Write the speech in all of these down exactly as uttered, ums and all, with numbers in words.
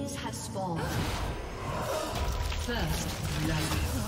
minions have spawned. First, blood.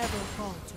never falter.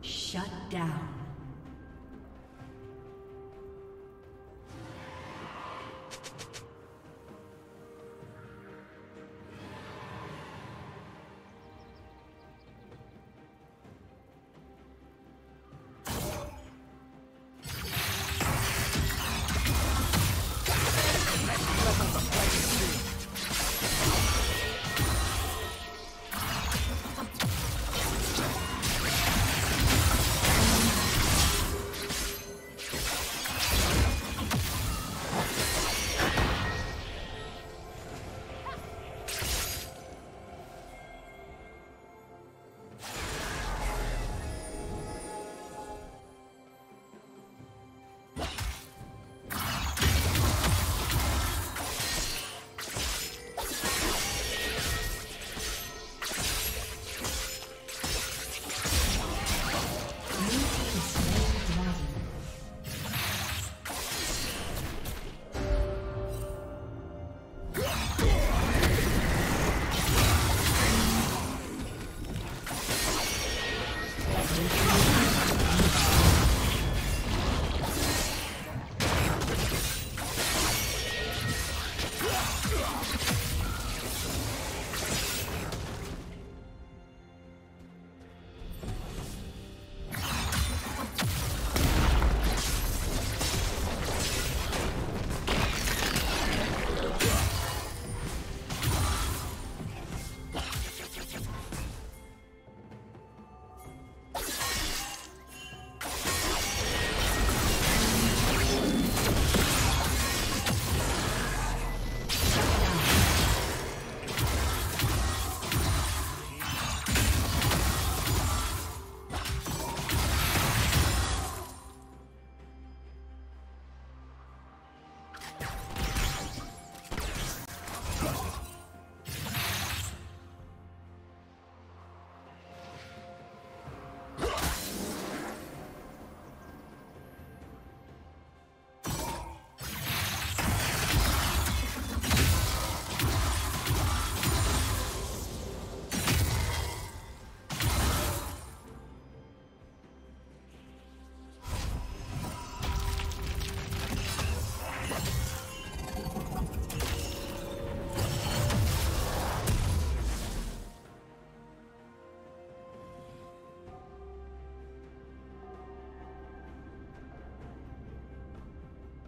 Shut down.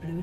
Blue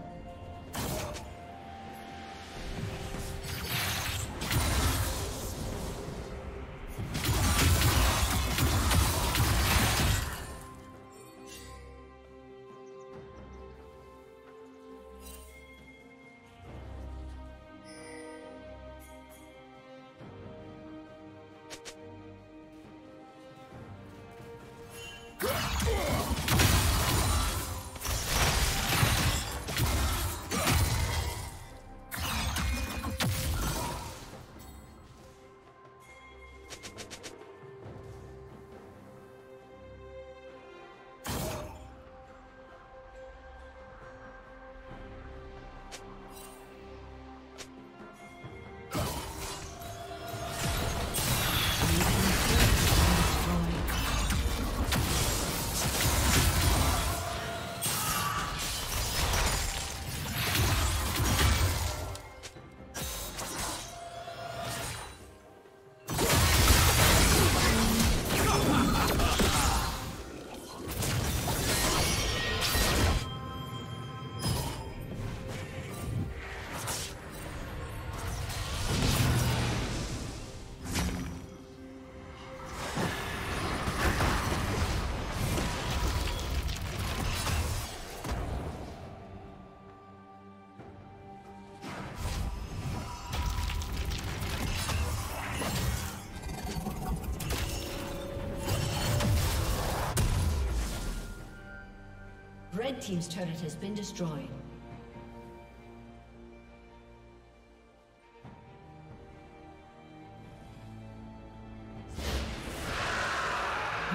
Red team's turret has been destroyed.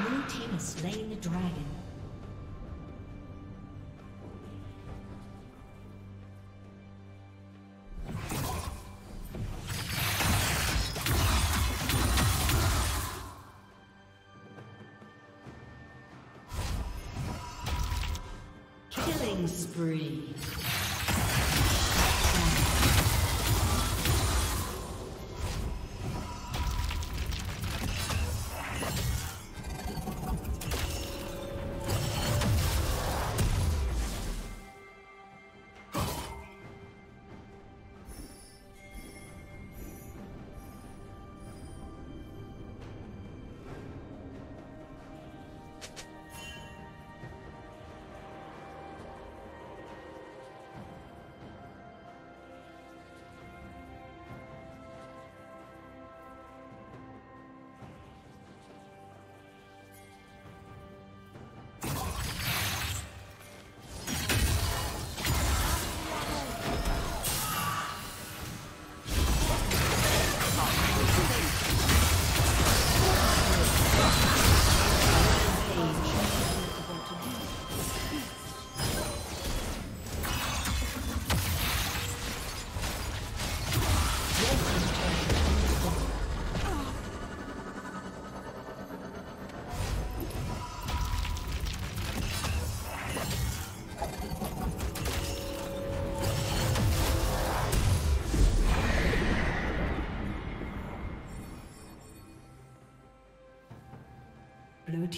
Blue team has slain the dragon. Spree.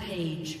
Page.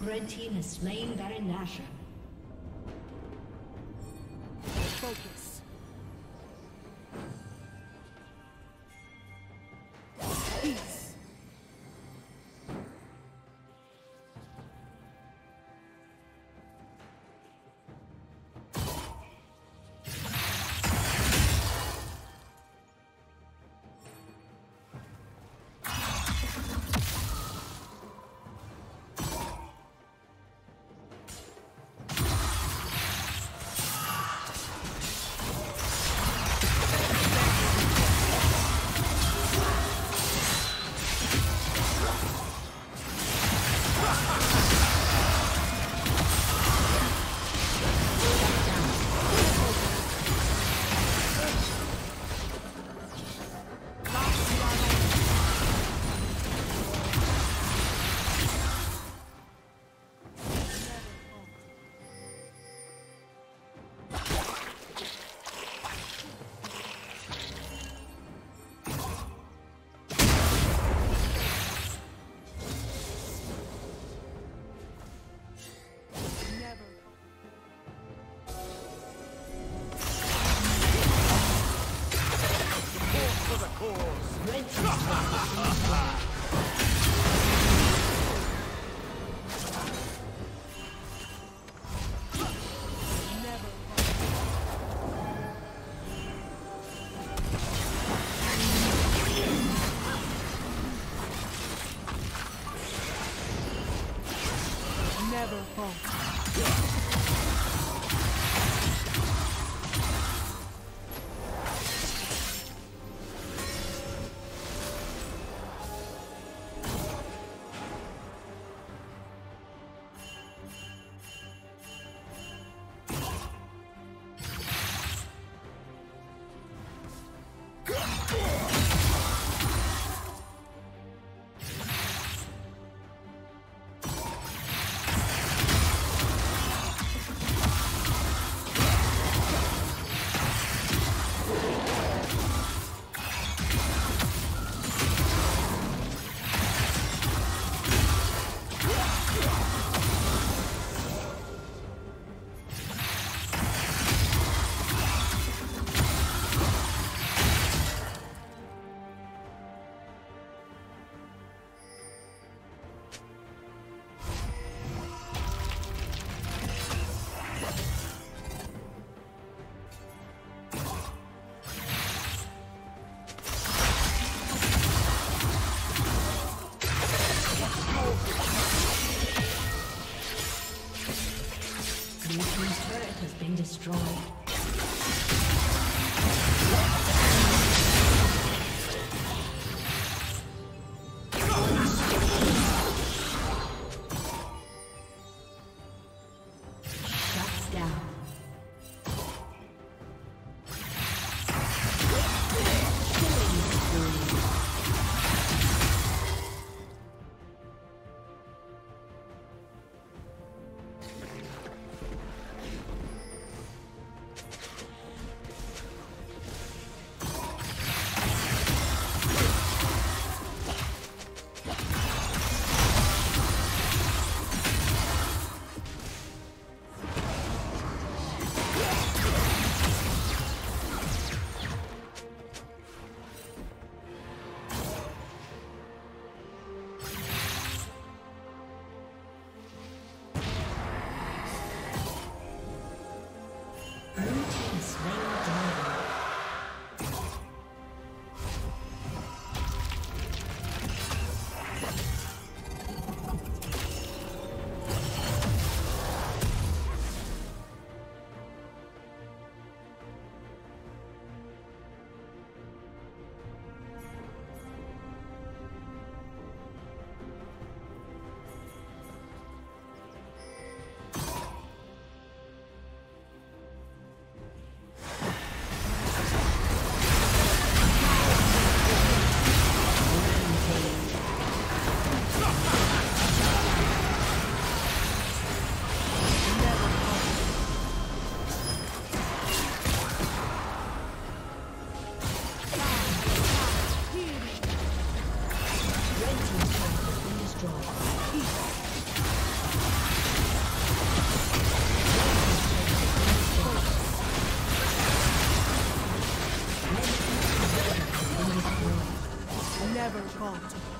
Red team has slain Baron Nashor. Focus. Peace. Never fall. Never caught.